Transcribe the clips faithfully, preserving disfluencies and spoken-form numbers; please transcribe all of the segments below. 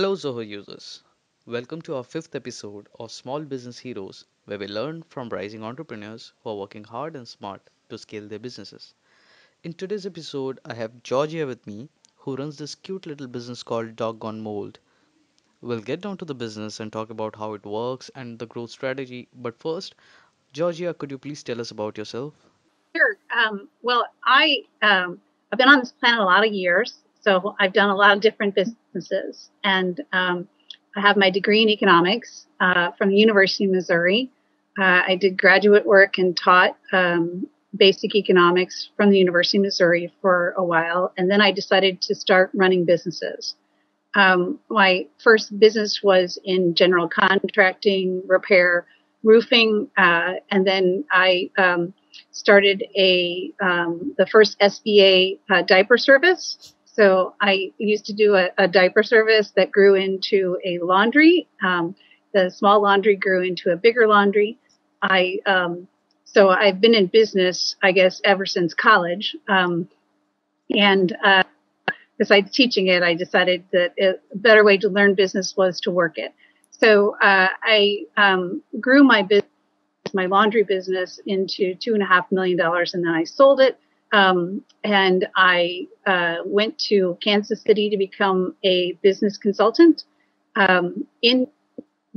Hello, Zoho users. Welcome to our fifth episode of Small Business Heroes, where we learn from rising entrepreneurs who are working hard and smart to scale their businesses. In today's episode, I have Georgia with me, who runs this cute little business called Doggone Mold. We'll get down to the business and talk about how it works and the growth strategy. But first, Georgia, could you please tell us about yourself? Sure. Um, well, I, um, I've been on this planet a lot of years. So I've done a lot of different businesses, and um, I have my degree in economics uh, from the University of Missouri. Uh, I did graduate work and taught um, basic economics from the University of Missouri for a while, and then I decided to start running businesses. Um, my first business was in general contracting, repair, roofing, uh, and then I um, started a um, the first S B A uh, diaper service. So I used to do a, a diaper service that grew into a laundry. Um, the small laundry grew into a bigger laundry. I um, so I've been in business, I guess, ever since college. Um, and uh, besides teaching it, I decided that it, a better way to learn business was to work it. So uh, I um, grew my business, my laundry business, into two and a half million dollars, and then I sold it. Um, and I uh, went to Kansas City to become a business consultant. Um, in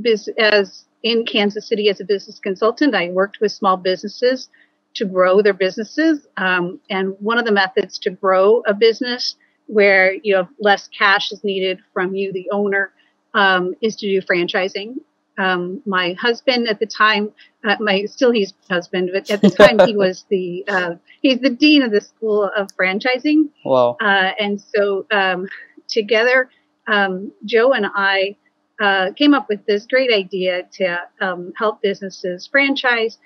biz- as in Kansas City as a business consultant, I worked with small businesses to grow their businesses. Um, and one of the methods to grow a business where you have less cash is needed from you, the owner, um, is to do franchising. Um, my husband at the time, uh, my still he's husband, but at the time he was the uh, he's the dean of the School of Franchising. Wow! Uh, and so um, together, um, Joe and I uh, came up with this great idea to um, help businesses franchise.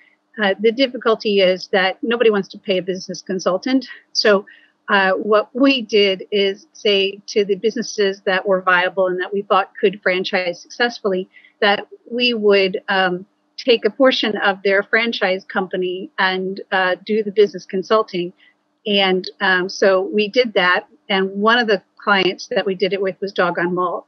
Uh, the difficulty is that nobody wants to pay a business consultant. So uh, what we did is say to the businesses that were viable and that we thought could franchise successfully, that we would um, take a portion of their franchise company and uh, do the business consulting. And um, so we did that. And one of the clients that we did it with was Doggone Mold.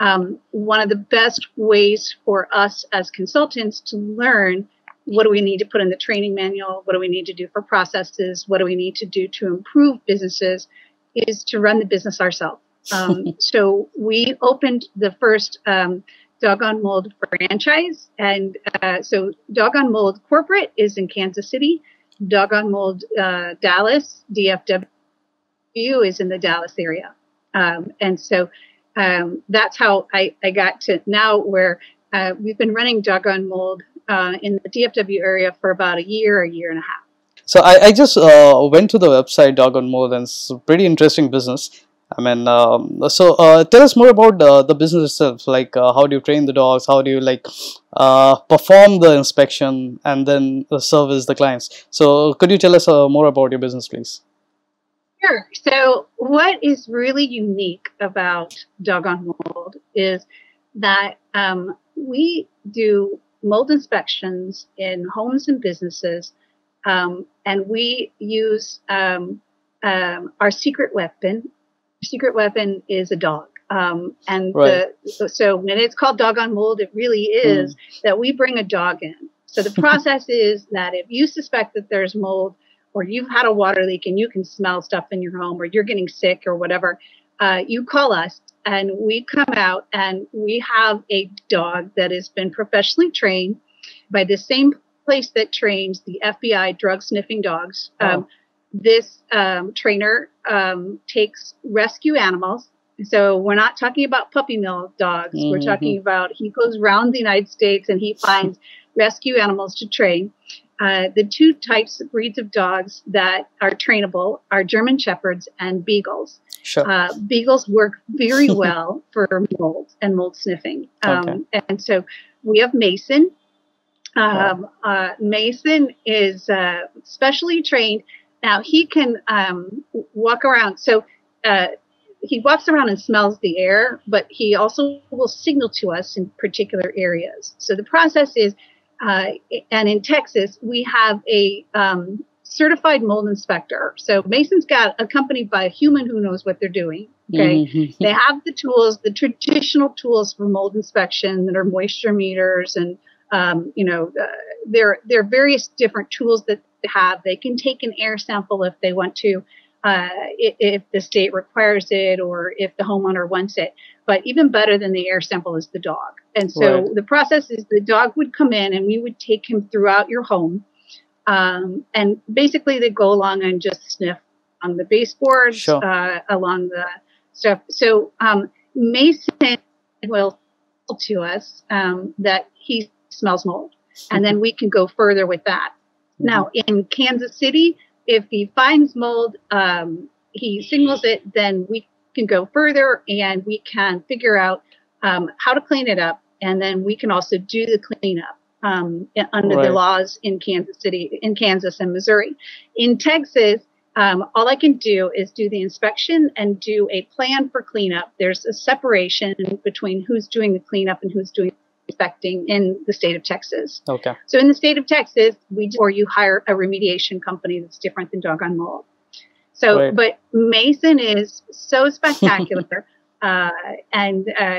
Um, one of the best ways for us as consultants to learn, what do we need to put in the training manual? What do we need to do for processes? What do we need to do to improve businesses? Is to run the business ourselves. Um, so we opened the first um, Doggone Mold franchise. And uh, so Doggone Mold corporate is in Kansas City. Doggone Mold uh, Dallas, D F W, is in the Dallas area. Um, and so um, that's how I, I got to now where uh, we've been running Doggone Mold uh, in the D F W area for about a year, a year and a half. So I, I just uh, went to the website Doggone Mold, and it's a pretty interesting business. I mean, um, so uh, tell us more about uh, the business itself, like uh, how do you train the dogs, how do you like uh, perform the inspection and then service the clients. So could you tell us uh, more about your business, please? Sure. So what is really unique about Doggone Mold is that um, we do mold inspections in homes and businesses, um, and we use um, um, our secret weapon. Secret weapon is a dog, um, and right. the, so when it's called Doggone Mold, it really is mm. that we bring a dog in. So the process is that if you suspect that there's mold, or you've had a water leak and you can smell stuff in your home, or you're getting sick or whatever, uh, you call us and we come out, and we have a dog that has been professionally trained by the same place that trains the F B I drug sniffing dogs. Oh. Um, This um, trainer um, takes rescue animals. So we're not talking about puppy mill dogs. Mm-hmm. We're talking about he goes around the United States and he finds rescue animals to train. Uh, the two types of breeds of dogs that are trainable are German Shepherds and Beagles. Sure. Uh, beagles work very well for mold and mold sniffing. Um, okay. And so we have Mason. Um, wow. uh, Mason is uh, specially trained. Now, he can um, walk around. So uh, he walks around and smells the air, but he also will signal to us in particular areas. So the process is, uh, and in Texas, we have a um, certified mold inspector. So Mason's got accompanied by a human who knows what they're doing. Okay. Mm-hmm. They have the tools, the traditional tools for mold inspection that are moisture meters and, um, you know, uh, there, there are various different tools that they have. They can take an air sample if they want to, uh, if, if the state requires it or if the homeowner wants it. But even better than the air sample is the dog. And so right. the process is the dog would come in and we would take him throughout your home. Um, and basically they go along and just sniff on the baseboards, sure. uh, along the stuff. So um, Mason will tell to us um, that he smells mold, and then we can go further with that. Mm-hmm. Now, in Kansas City, if he finds mold, um, he signals it, then we can go further, and we can figure out um, how to clean it up, and then we can also do the cleanup um, under right. the laws in Kansas City, in Kansas and Missouri. In Texas, Um, all I can do is do the inspection and do a plan for cleanup. There's a separation between who's doing the cleanup and who's doing inspecting in the state of Texas. Okay. So in the state of Texas, we do, or you hire a remediation company that's different than Doggone Mold. So, right. but Mason is so spectacular, uh, and uh,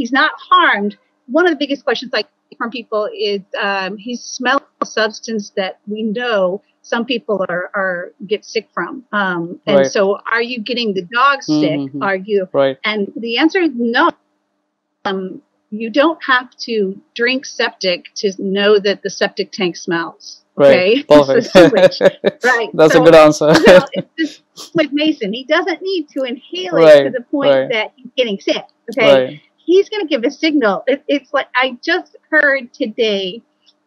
he's not harmed. One of the biggest questions I get from people is um, he smells a substance that we know some people are, are get sick from. Um, and right. so are you getting the dog sick? Mm-hmm. Are you? Right. And the answer is no. Um, you don't have to drink septic to know that the septic tank smells. Okay. Right. Perfect. right. That's so, a good answer. So it's just with Mason, he doesn't need to inhale right. it to the point right. that he's getting sick. Okay. Right. He's going to give a signal. It, it's like I just heard today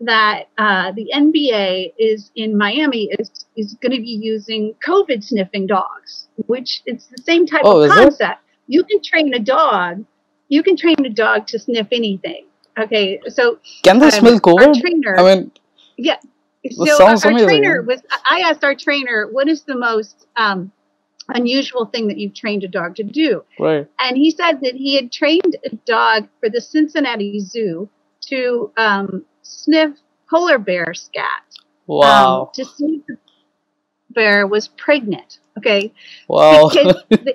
that uh, the N B A is in Miami is is going to be using COVID sniffing dogs, which it's the same type oh, of concept. It? You can train a dog. You can train a dog to sniff anything. Okay, so can they um, smell COVID? Our trainer, I mean, yeah. So our, our trainer was. I asked our trainer, "What is the most um, unusual thing that you've trained a dog to do?" Right. And he said that he had trained a dog for the Cincinnati Zoo to um, sniff polar bear scat. Wow. Um, to see if the bear was pregnant. Okay. Wow. the,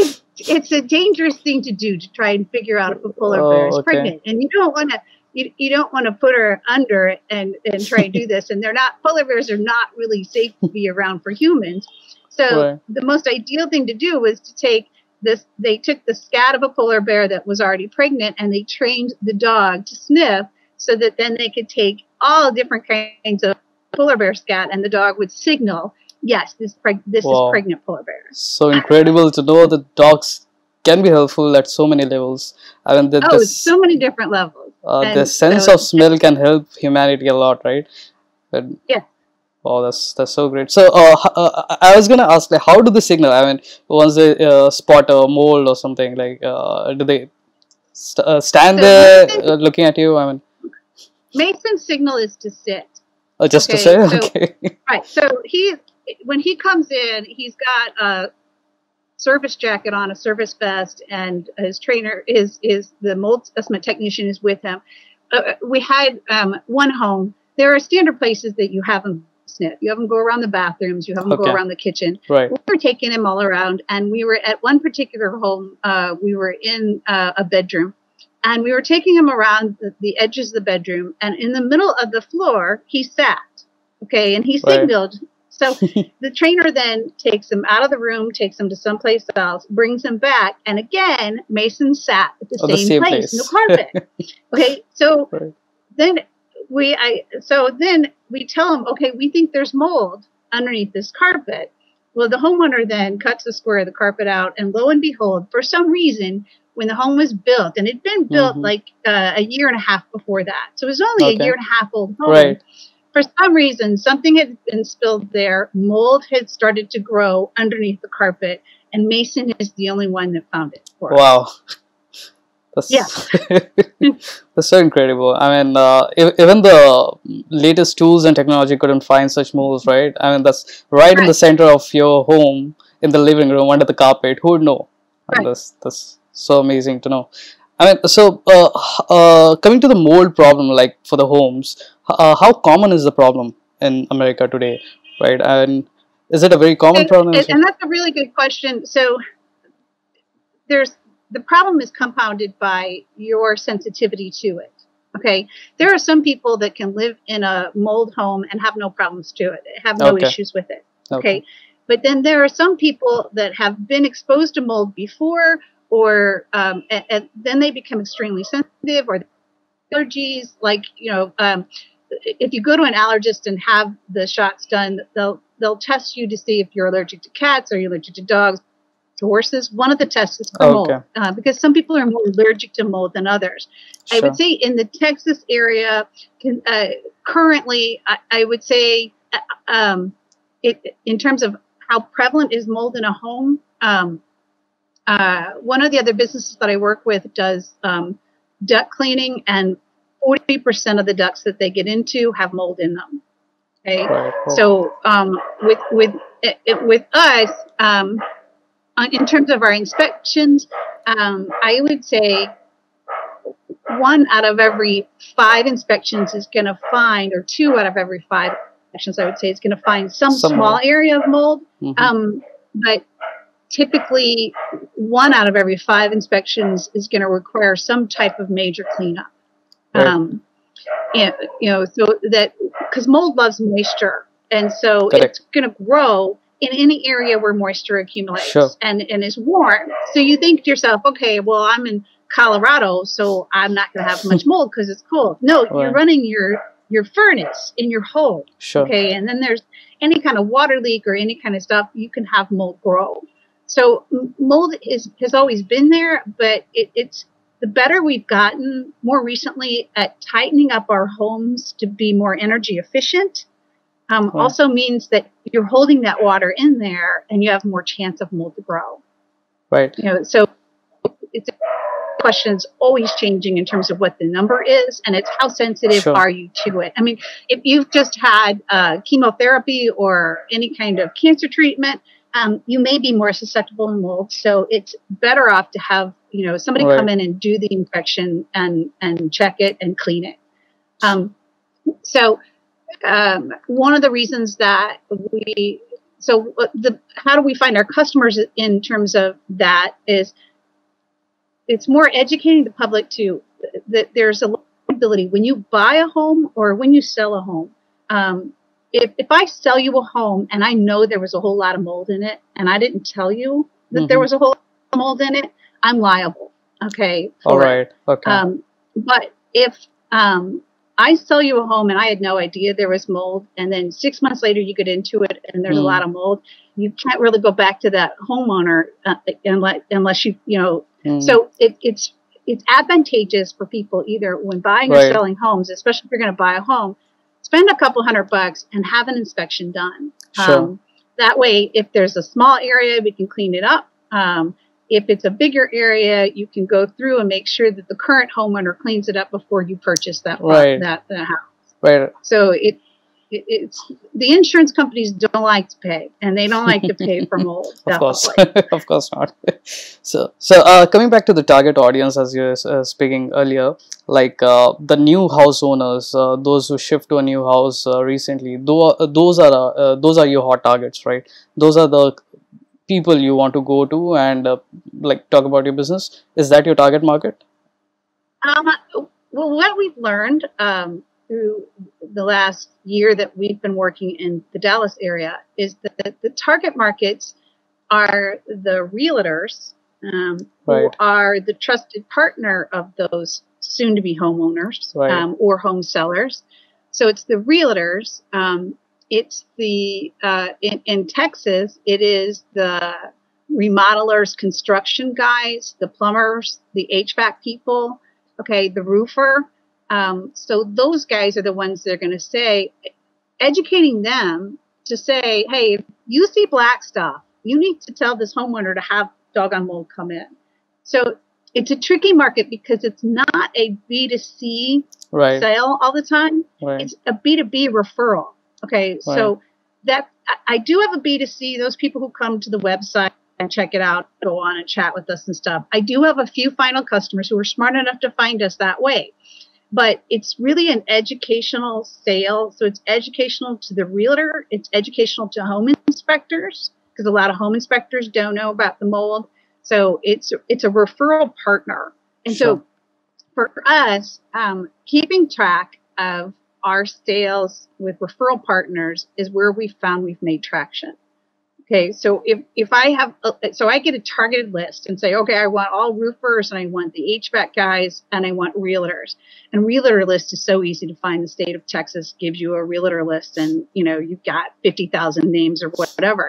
it, it's a dangerous thing to do to try and figure out if a polar oh, bear is okay. pregnant, and you don't want to you, you don't want to put her under and and try and do this. And they're not polar bears are not really safe to be around for humans. So right. the most ideal thing to do was to take this. They took the scat of a polar bear that was already pregnant, and they trained the dog to sniff, so that then they could take all different kinds of polar bear scat, and the dog would signal, "Yes, this preg this wow. is pregnant polar bear." So incredible to know that dogs can be helpful at so many levels. I mean, the, oh, this, so many different levels. Uh, the sense so of smell can help humanity a lot, right? But, yeah. Oh, that's that's so great. So, uh, uh, I was gonna ask, like, how do they signal? I mean, once they uh, spot a mold or something, like, uh, do they st uh, stand so there uh, looking at you? I mean, Mason's signal is to sit. Oh, just okay? to sit. Okay. So, right. So he, when he comes in, he's got a service jacket on, a service vest, and his trainer is is the mold assessment technician is with him. Uh, we had um, one home. There are standard places that you have them. You have them go around the bathrooms. You have them okay. go around the kitchen. Right. We were taking him all around, and we were at one particular home. Uh, we were in uh, a bedroom, and we were taking him around the, the edges of the bedroom. And in the middle of the floor, he sat. Okay, and he signaled. Right. So the trainer then takes him out of the room, takes him to someplace else, brings him back, and again, Mason sat at the, oh, same, the same place, place in the carpet. Okay, so right. then. We, I, so then we tell them, okay, we think there's mold underneath this carpet. Well, the homeowner then cuts a square of the carpet out, and lo and behold, for some reason, when the home was built, and it'd been built mm-hmm. like uh, a year and a half before that, so it was only okay. a year and a half old home. Right. For some reason, something had been spilled there. Mold had started to grow underneath the carpet, and Mason is the only one that found it for wow. us. Wow. That's, yeah. That's so incredible. I mean, uh, even the latest tools and technology couldn't find such molds, right? I mean, that's right, right in the center of your home, in the living room, under the carpet. Who would know? Right. That's, that's so amazing to know. I mean, so uh, uh, coming to the mold problem, like for the homes, uh, how common is the problem in America today, right? And is it a very common and, problem? And, and that's a really good question. So there's the problem is compounded by your sensitivity to it. Okay. There are some people that can live in a mold home and have no problems to it, have no okay. issues with it. Okay? Okay. But then there are some people that have been exposed to mold before, or um, and, and then they become extremely sensitive, or allergies. Like, you know, um, if you go to an allergist and have the shots done, they'll they'll test you to see if you're allergic to cats, or you're allergic to dogs, to horses. One of the tests is for oh, mold, okay. uh, because some people are more allergic to mold than others. Sure. I would say in the Texas area, can, uh, currently, I, I would say uh, um, it, in terms of how prevalent is mold in a home, um, uh, one of the other businesses that I work with does um, duct cleaning, and forty percent of the ducts that they get into have mold in them. Okay. Right, cool. So um, with, with, it, it, with us, um, in terms of our inspections, um, I would say one out of every five inspections is going to find, or two out of every five inspections, I would say, is going to find some Somewhere. small area of mold. Mm-hmm. um, but typically one out of every five inspections is going to require some type of major cleanup. Right. Um, and, you know, so that, because mold loves moisture, and so Got it's it. going to grow in any area where moisture accumulates sure. and, and is warm. So you think to yourself, okay, well, I'm in Colorado, so I'm not going to have much mold because it's cold. No, right. you're running your, your furnace in your home. Sure. Okay. And then there's any kind of water leak or any kind of stuff, you can have mold grow. So mold is, has always been there, but it, it's the better we've gotten more recently at tightening up our homes to be more energy efficient. Um, wow. Also means that you're holding that water in there, and you have more chance of mold to grow. Right. You know, so it's a question that's always changing in terms of what the number is, and it's how sensitive sure. are you to it. I mean, if you've just had uh, chemotherapy or any kind of cancer treatment, um, you may be more susceptible to mold. So it's better off to have you know somebody right. come in and do the inspection and and check it and clean it. Um, so. Um, one of the reasons that we, so the, how do we find our customers in terms of that is it's more educating the public to that there's a liability when you buy a home or when you sell a home. Um, if, if I sell you a home and I know there was a whole lot of mold in it and I didn't tell you that mm-hmm. there was a whole lot of mold in it, I'm liable. Okay. All right. It. Okay. Um, but if, um, I sell you a home and I had no idea there was mold, and then six months later you get into it and there's mm. a lot of mold, you can't really go back to that homeowner uh, unless, unless you, you know, mm. so it, it's, it's advantageous for people either when buying right. or selling homes, especially if you're going to buy a home, spend a couple hundred bucks and have an inspection done. Sure. Um, that way, if there's a small area, we can clean it up. Um, If it's a bigger area, you can go through and make sure that the current homeowner cleans it up before you purchase that right. that, that house. Right. So it, it it's the insurance companies don't like to pay, and they don't like to pay for mold. Of course, of course not. So so uh, coming back to the target audience, as you were uh, speaking earlier, like uh, the new house owners, uh, those who shift to a new house uh, recently, though those are uh, uh, those are your hot targets, right? Those are the people you want to go to and uh, like talk about your business. Is that your target market? Um, well, what we've learned um, through the last year that we've been working in the Dallas area is that the target markets are the realtors um, right. who are the trusted partner of those soon-to-be homeowners right. um, or home sellers. So it's the realtors. Um, It's the, uh, in, in Texas, it is the remodelers, construction guys, the plumbers, the H V A C people, okay, the roofer. Um, so those guys are the ones that are going to say, educating them to say, hey, if you see black stuff, you need to tell this homeowner to have doggone mold come in. So it's a tricky market because it's not a B two C right. sale all the time. Right. It's a B two B referral. Okay, right. so that I do have a B two C, those people who come to the website and check it out, go on and chat with us and stuff. I do have a few final customers who are smart enough to find us that way. But it's really an educational sale. So it's educational to the realtor. It's educational to home inspectors because a lot of home inspectors don't know about the mold. So it's it's a referral partner. And sure. so for us, um, keeping track of our sales with referral partners is where we found we've made traction. Okay, so if, if I have, a, so I get a targeted list and say, okay, I want all roofers and I want the H V A C guys and I want realtors. And realtor list is so easy to find. The state of Texas gives you a realtor list and, you know, you've got fifty thousand names or whatever.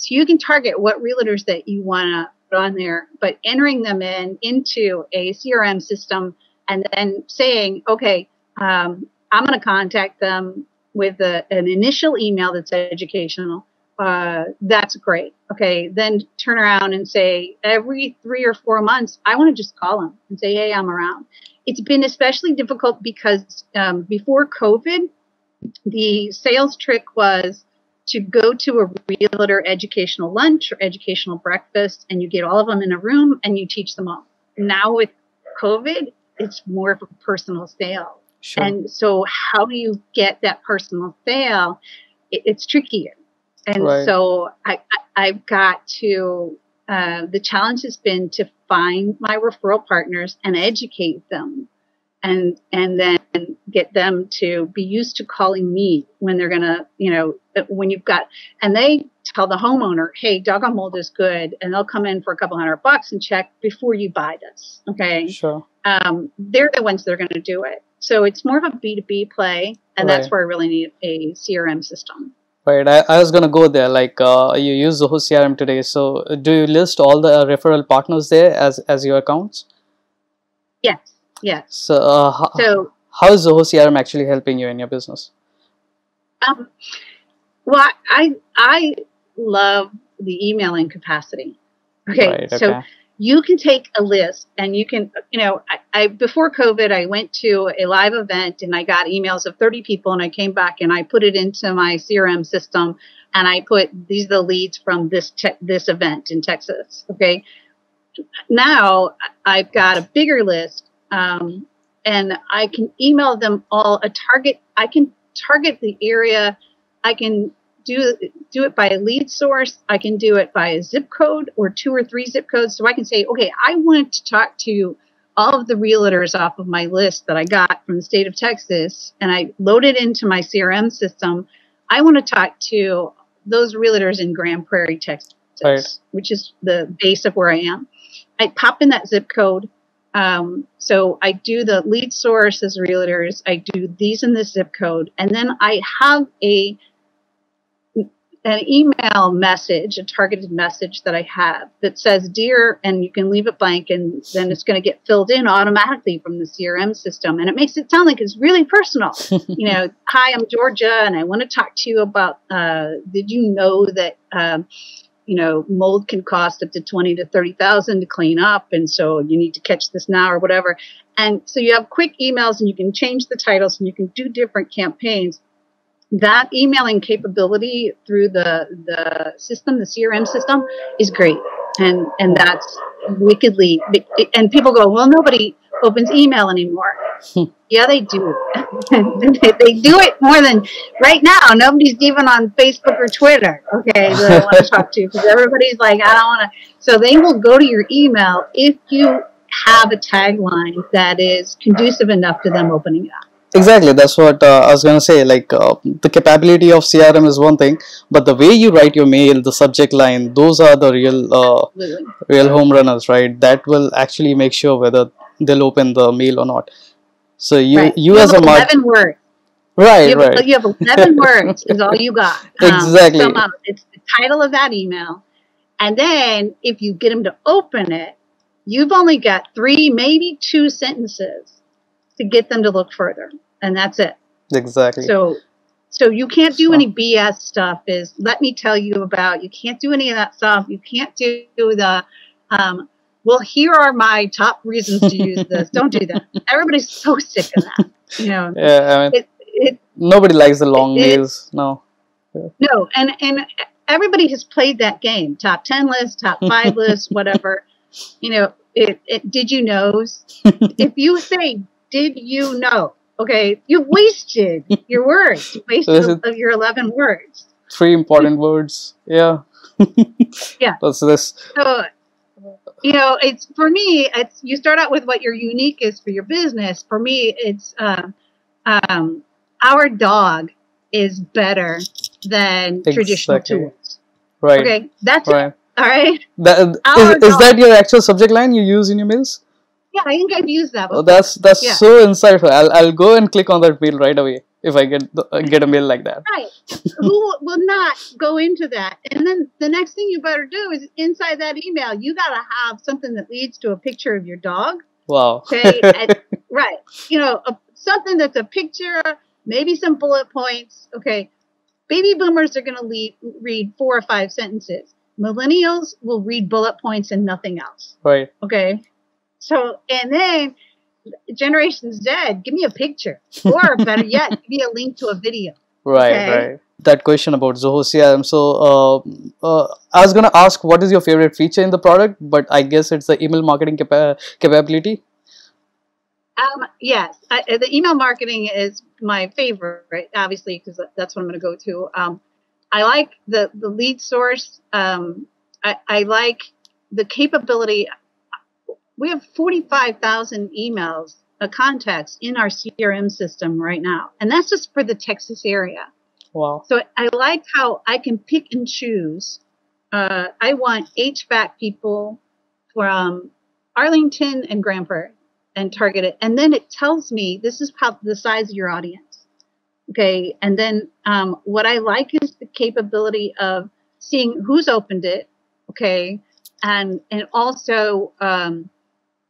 So you can target what realtors that you want to put on there, but entering them in into a C R M system and then saying, okay, um, I'm going to contact them with a, an initial email that's educational. Uh, that's great. Okay. Then turn around and say every three or four months, I want to just call them and say, hey, I'm around. It's been especially difficult because um, before COVID, the sales trick was to go to a realtor educational lunch or educational breakfast and you get all of them in a room and you teach them all. Now with COVID, it's more of a personal sale. Sure. And so how do you get that personal sale? It, it's trickier. And right. so I, I, I've got to, uh, the challenge has been to find my referral partners and educate them and, and then get them to be used to calling me when they're going to, you know, when you've got, and they tell the homeowner, hey, Doggone Mold is good. And they'll come in for a couple hundred bucks and check before you buy this. Okay. Sure. Um, they're the ones that are going to do it. So it's more of a B two B play. And right. that's where I really need a C R M system. Right, I, I was gonna go there. Like uh, you use Zoho C R M today, so do you list all the uh, referral partners there as as your accounts? Yes, yes. So, uh, so how is Zoho C R M actually helping you in your business? Um, well, I I love the emailing capacity. Okay, right, okay. So you can take a list and you can, you know, I, I before COVID, I went to a live event and I got emails of thirty people and I came back and I put it into my C R M system and I put these are the leads from this this event in Texas. Okay, now I've got a bigger list um, and I can email them all a target. I can target the area. I can. Do, do it by a lead source. I can do it by a zip code or two or three zip codes. So I can say, okay, I want to talk to all of the realtors off of my list that I got from the state of Texas, and I load it into my C R M system. I want to talk to those realtors in Grand Prairie, Texas, right. which is the base of where I am. I pop in that zip code. Um, so I do the lead source as realtors. I do these in this zip code. And then I have a an email message, a targeted message that I have that says, dear, and you can leave it blank, and then it's going to get filled in automatically from the C R M system. And it makes it sound like it's really personal. You know, hi, I'm Georgia, and I want to talk to you about, uh, did you know that, um, you know, mold can cost up to twenty to thirty thousand to clean up. And so you need to catch this now or whatever. And so you have quick emails and you can change the titles and you can do different campaigns. That emailing capability through the the system, the C R M system, is great, and and that's wickedly. And people go, well, nobody opens email anymore. Yeah, they do. They do it more than right now. Nobody's even on Facebook or Twitter. Okay, that I want to talk to because everybody's like, I don't want to. So they will go to your email if you have a tagline that is conducive enough to them opening it up. Exactly, that's what uh, I was going to say. Like uh, the capability of C R M is one thing, but the way you write your mail, the subject line, those are the real uh, real home runners, right? That will actually make sure whether they'll open the mail or not. So you right. you, you as a eleven words, right? You have, right. You have eleven words is all you got. Um, exactly. So, um, it's the title of that email, and then if you get them to open it, you've only got three, maybe two sentences to get them to look further, and that's it. Exactly. So, so you can't do any B S stuff. Is let me tell you about. You can't do any of that stuff. You can't do the. Um, well, here are my top reasons to use this. Don't do that. Everybody's so sick of that. You know. Yeah, I mean, it, it, nobody likes the long mails. No. Yeah. No, and and everybody has played that game. Top ten list, top five list, whatever. You know, it, it did you knows. If you say. Did you know? Okay, you wasted your words. You wasted so of your eleven words. Three important words. Yeah. Yeah. That's this. So, you know, it's for me, it's you start out with what your unique is for your business. For me, it's um, um, our dog is better than exactly. traditional tools. Right. Okay. That's right. It. All right. That, is, is that your actual subject line you use in your mails? Yeah, I think I've used that before. Oh, that's that's yeah. so insightful. I'll I'll go and click on that mail right away if I get the, uh, get a mail like that. Right. Who will not go into that? And then the next thing you better do is inside that email, you gotta have something that leads to a picture of your dog. Wow. Okay. And, right. You know, a, something that's a picture, maybe some bullet points. Okay. Baby boomers are gonna lead, read four or five sentences. Millennials will read bullet points and nothing else. Right. Okay. So, and then Generation Z, give me a picture. Or better yet, give me a link to a video. Right, okay? Right. That question about Zoho C R M. So, uh, uh, I was going to ask what is your favorite feature in the product, but I guess it's the email marketing capa capability. Um, yes, I, the email marketing is my favorite, obviously, because that's what I'm going to go to. Um, I like the, the lead source. Um, I, I like the capability. We have forty-five thousand emails, uh, contacts in our C R M system right now. And that's just for the Texas area. Wow. So I like how I can pick and choose. Uh, I want H V A C people from Arlington and Grand Prairie and target it. And then it tells me this is how the size of your audience. Okay, and then um, what I like is the capability of seeing who's opened it, okay, and and also, um,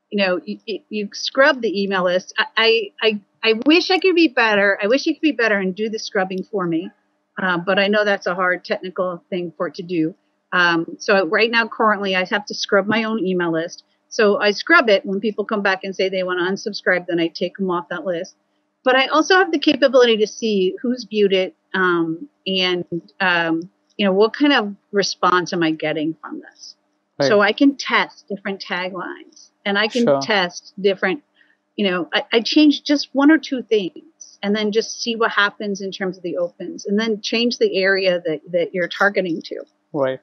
you know, you, you scrub the email list. I, I, I wish I could be better. I wish you could be better and do the scrubbing for me, uh, but I know that's a hard technical thing for it to do. Um, so right now, currently, I have to scrub my own email list. So I scrub it when people come back and say they want to unsubscribe, then I take them off that list. But I also have the capability to see who's viewed it um, and, um, you know, what kind of response am I getting from this? Right. So I can test different taglines and I can sure. test different, you know, I, I change just one or two things and then just see what happens in terms of the opens and then change the area that, that you're targeting to. Right.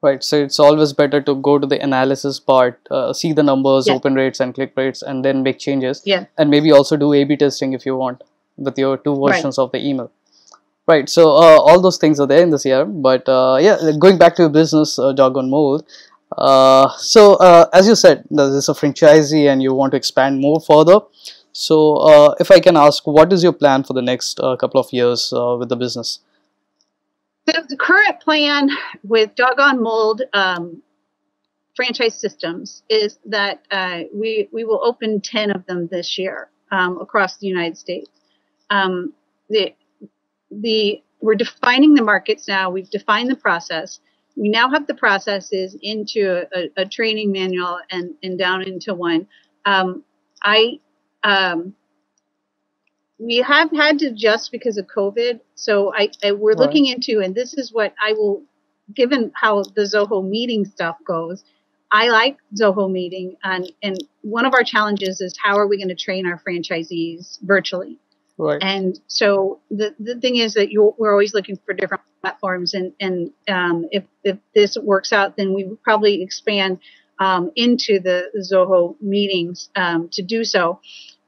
Right. So it's always better to go to the analysis part, uh, see the numbers, yeah. open rates and click rates, and then make changes. Yeah. And maybe also do A B testing if you want with your two versions right. of the email. Right. So uh, all those things are there in the C R M. But uh, yeah, going back to your business, uh, Doggone Mold. Uh, so uh, as you said, this is a franchisee and you want to expand more further. So uh, if I can ask, what is your plan for the next uh, couple of years uh, with the business? So the current plan with Doggone Mold um, franchise systems is that uh, we, we will open ten of them this year um, across the United States. Um, the, the, we're defining the markets now. We've defined the process. We now have the processes into a, a training manual and, and down into one. Um, I... Um, We have had to adjust because of COVID, so I, I we're right. looking into, and this is what I will, given how the Zoho meeting stuff goes, I like Zoho meeting, and, and one of our challenges is how are we going to train our franchisees virtually? Right. And so the, the thing is that you we're always looking for different platforms, and, and um, if, if this works out, then we would probably expand um, into the Zoho meetings um, to do so.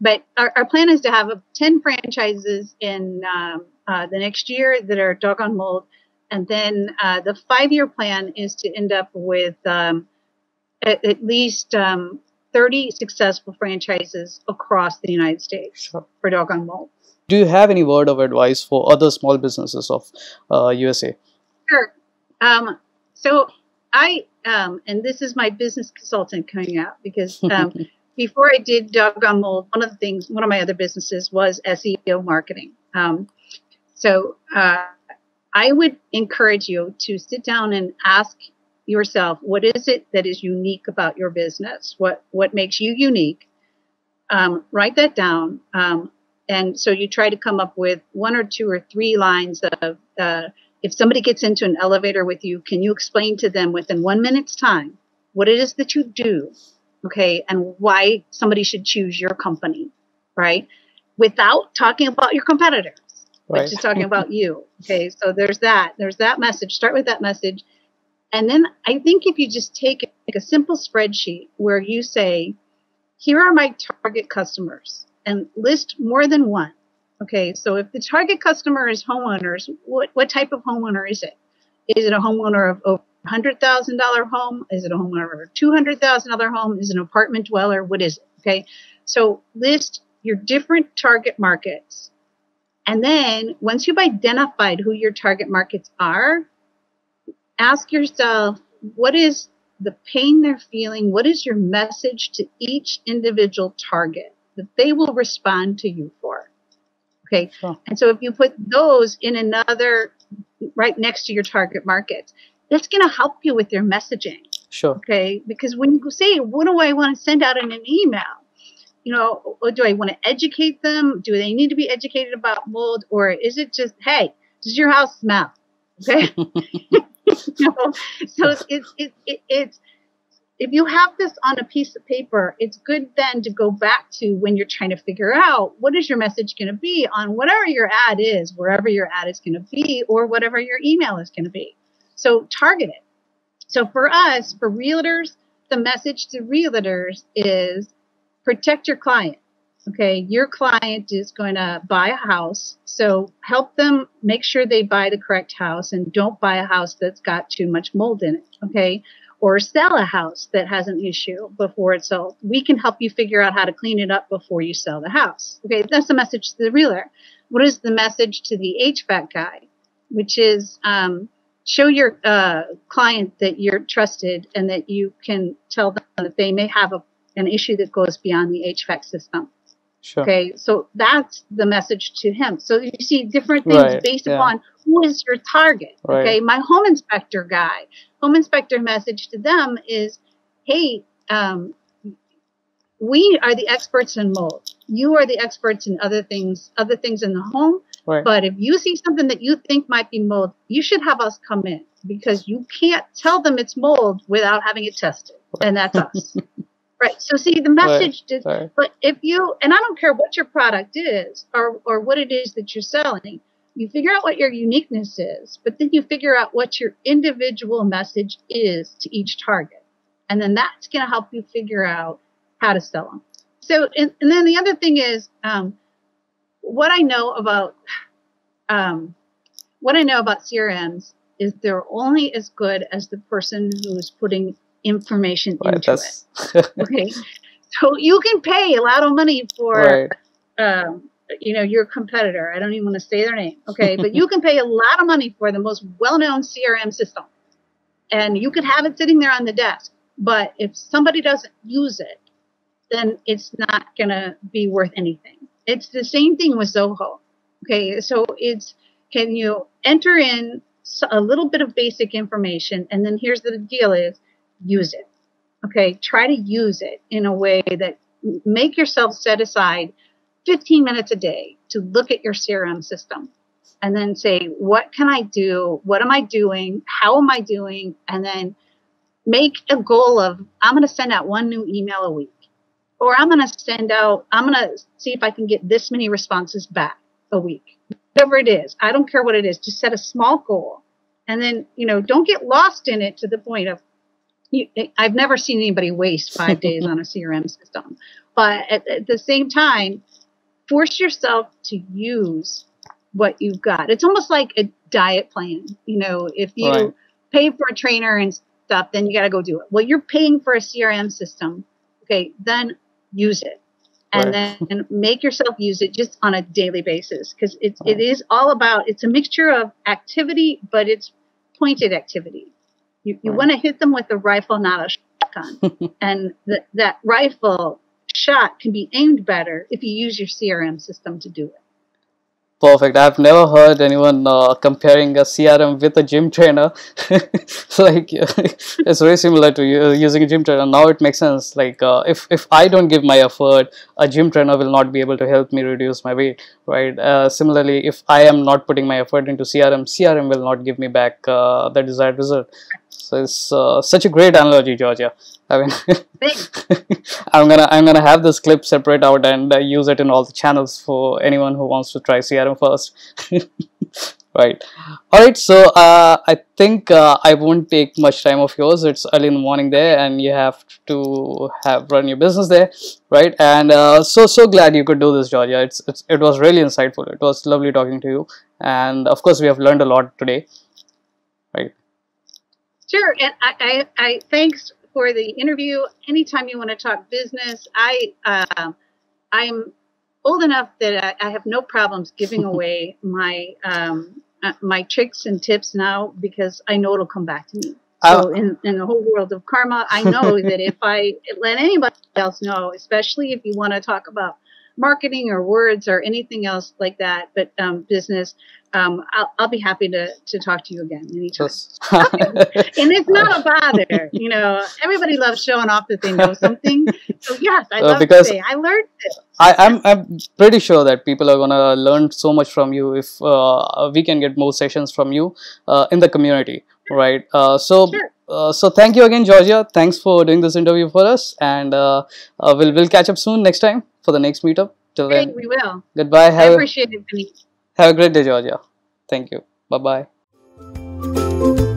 But our, our plan is to have ten franchises in um, uh, the next year that are Doggone Mold. And then uh, the five-year plan is to end up with um, at, at least um, thirty successful franchises across the United States sure. for Doggone Mold. Do you have any word of advice for other small businesses of uh, U S A? Sure. Um, so I, um, and this is my business consultant coming out because um, before I did Doggone Mold, one of the things, one of my other businesses was S E O marketing. Um, so uh, I would encourage you to sit down and ask yourself, what is it that is unique about your business? What what makes you unique? Um, write that down, um, and so you try to come up with one or two or three lines of. Uh, if somebody gets into an elevator with you, can you explain to them within one minute's time what it is that you do? Okay, and why somebody should choose your company, right? Without talking about your competitors, right. Which is talking about you. Okay, so there's that. There's that message. Start with that message. And then I think if you just take like a simple spreadsheet where you say, here are my target customers, and list more than one. Okay, so if the target customer is homeowners, what, what type of homeowner is it? Is it a homeowner of over one hundred thousand dollars home? Is it a homeowner of a two hundred thousand dollars home? Is it an apartment dweller? What is it? Okay, so list your different target markets. And then once you've identified who your target markets are, ask yourself, what is the pain they're feeling? What is your message to each individual target that they will respond to you for? Okay. Huh. And so if you put those in another right next to your target market, that's going to help you with your messaging. Sure. Okay. Because when you say, what do I want to send out in an email? You know, do I want to educate them? Do they need to be educated about mold? Or is it just, hey, does your house smell? Okay. You know, so it's, it's, it's, it's, if you have this on a piece of paper, it's good then to go back to when you're trying to figure out what is your message going to be on whatever your ad is, wherever your ad is going to be, or whatever your email is going to be. So target it. So for us, for realtors, the message to realtors is protect your client. Okay, your client is going to buy a house, so help them make sure they buy the correct house and don't buy a house that's got too much mold in it, okay? Or sell a house that has an issue before it's sold. We can help you figure out how to clean it up before you sell the house. Okay, that's the message to the realtor. What is the message to the H V A C guy? Which is um, show your uh, client that you're trusted and that you can tell them that they may have a, an issue that goes beyond the H V A C system. Sure. Okay, so that's the message to him. So you see different things right, based yeah. upon who is your target. Right. Okay, my home inspector guy, home inspector message to them is, hey, um, we are the experts in mold. You are the experts in other things, other things in the home. Right. But if you see something that you think might be mold, you should have us come in because you can't tell them it's mold without having it tested. Right. And that's us. Right. So see the message, right, is, right. but if you, and I don't care what your product is or, or what it is that you're selling, you figure out what your uniqueness is, but then you figure out what your individual message is to each target. And then that's going to help you figure out how to sell them. So, and, and then the other thing is, um, what I know about, um, what I know about C R Ms is they're only as good as the person who's putting information right, into that's... it. Okay, so you can pay a lot of money for, right. um, you know, your competitor. I don't even want to say their name. Okay, but you can pay a lot of money for the most well-known C R M system, and you could have it sitting there on the desk. But if somebody doesn't use it, then it's not gonna be worth anything. It's the same thing with Zoho. Okay, so it's can you enter in a little bit of basic information, and then here's the deal is. Use it. Okay. Try to use it in a way that make yourself set aside fifteen minutes a day to look at your C R M system and then say, what can I do? What am I doing? How am I doing? And then make a goal of, I'm going to send out one new email a week, or I'm going to send out, I'm going to see if I can get this many responses back a week, whatever it is. I don't care what it is. Just set a small goal. And then, you know, don't get lost in it to the point of, You, I've never seen anybody waste five days on a C R M system. But at, at the same time, force yourself to use what you've got. It's almost like a diet plan. You know, if you right. pay for a trainer and stuff, then you got to go do it. Well, you're paying for a C R M system. Okay, then use it. And right. then and make yourself use it just on a daily basis. Because it's, right. it is all about, it's a mixture of activity, but it's pointed activity. You, you right. want to hit them with a rifle, not a shotgun. And th that rifle shot can be aimed better if you use your C R M system to do it. Perfect. I've never heard anyone uh, comparing a C R M with a gym trainer. Like it's very similar to you, using a gym trainer. Now it makes sense. Like uh, if if I don't give my effort, a gym trainer will not be able to help me reduce my weight, right? Uh, similarly, if I am not putting my effort into C R M, C R M will not give me back uh, the desired result. So it's uh, such a great analogy, Georgia. I mean, I'm gonna I'm gonna have this clip separate out and uh, use it in all the channels for anyone who wants to try C R M first. Right. All right. So uh, I think uh, I won't take much time of yours. It's early in the morning there, and you have to have run your business there, right? And uh, so so glad you could do this, Georgia. It's, it's it was really insightful. It was lovely talking to you, and of course we have learned a lot today, right? Sure. And I I, I thanks for the interview. Anytime you want to talk business, I uh, I'm. old enough that I, I have no problems giving away my um, uh, my tricks and tips now, because I know it'll come back to me. Oh. So in, in the whole world of karma, I know that if I let anybody else know, especially if you want to talk about marketing or words or anything else like that, but um, business, um, I'll, I'll be happy to, to talk to you again anytime. And it's not a bother, you know, everybody loves showing off that they know something. So yes, I uh, love to say I learned this. I, I'm, I'm pretty sure that people are going to learn so much from you if uh, we can get more sessions from you uh, in the community, sure. Right? Uh, so. Sure. Uh, so thank you again, Georgia. Thanks for doing this interview for us, and uh, uh, we'll we'll catch up soon next time for the next meetup. Till great, then, we will. Goodbye. Have I appreciate it, Vinny. Have a great day, Georgia. Thank you. Bye bye.